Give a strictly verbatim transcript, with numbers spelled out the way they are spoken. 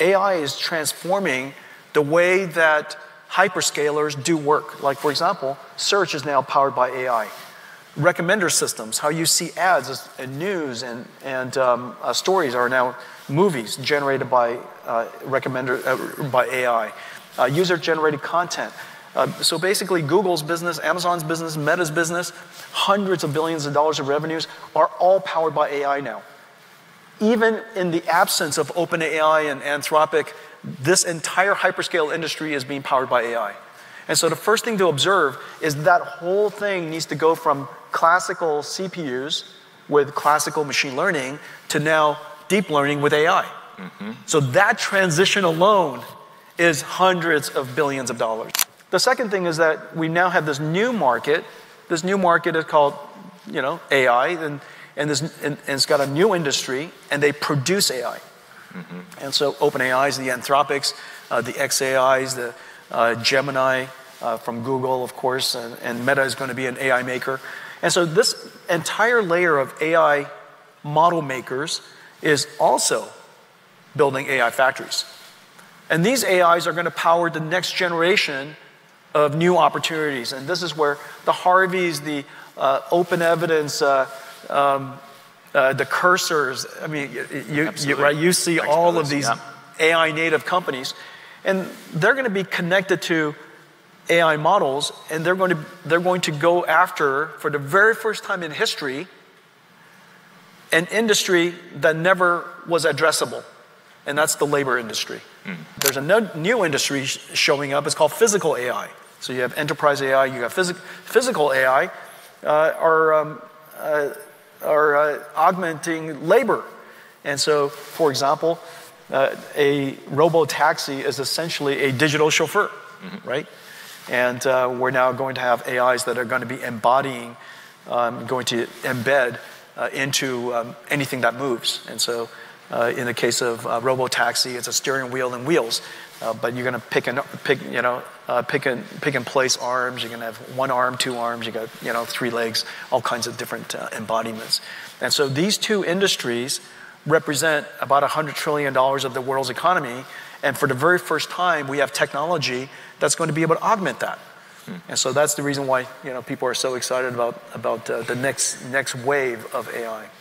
A I is transforming the way that hyperscalers do work. Like, for example, search is now powered by A I. Recommender systems, how you see ads and news and, and um, uh, stories are now movies generated by, uh, recommender, uh, by A I. Uh, user-generated content. Uh, so basically, Google's business, Amazon's business, Meta's business, hundreds of billions of dollars of revenues are all powered by A I now. Even in the absence of OpenAI and Anthropic, this entire hyperscale industry is being powered by A I. And so the first thing to observe is that whole thing needs to go from classical C P Us with classical machine learning to now deep learning with A I. Mm-hmm. So that transition alone is hundreds of billions of dollars. The second thing is that we now have this new market. This new market is called, you know, A I, and, and, this, and, and it's got a new industry, and they produce A I. Mm-hmm. And so OpenAIs, the Anthropics, uh, the X A Is, the uh, Gemini uh, from Google, of course, and, and Meta is going to be an A I maker. And so this entire layer of A I model makers is also building A I factories. And these A Is are going to power the next generation of new opportunities. And this is where the Harveys, the uh, OpenEvidence, uh, um, uh, the cursors, I mean, you, you, right, you see Thanks all of these yeah. A I native companies. And they're going to be connected to A I models, and they're going to, they're going to go after, for the very first time in history, an industry that never was addressable. And that's the labor industry. Mm. There's a no, new industry sh showing up. It's called physical A I. So you have enterprise A I, you have phys physical A I uh, are, um, uh, are uh, augmenting labor. And so, for example, uh, a robo-taxi is essentially a digital chauffeur, mm-hmm. right? And uh, we're now going to have A Is that are going to be embodying, um, going to embed uh, into um, anything that moves. And so Uh, in the case of uh, robo-taxi, it's a steering wheel and wheels, uh, but you're going to pick and pick, you know, uh, pick and pick and place arms. You're going to have one arm, two arms. You got, you know, three legs, all kinds of different uh, embodiments. And so these two industries represent about one hundred trillion dollars of the world's economy. And for the very first time, we have technology that's going to be able to augment that. Hmm. And so that's the reason why, you know, people are so excited about about uh, the next next wave of A I.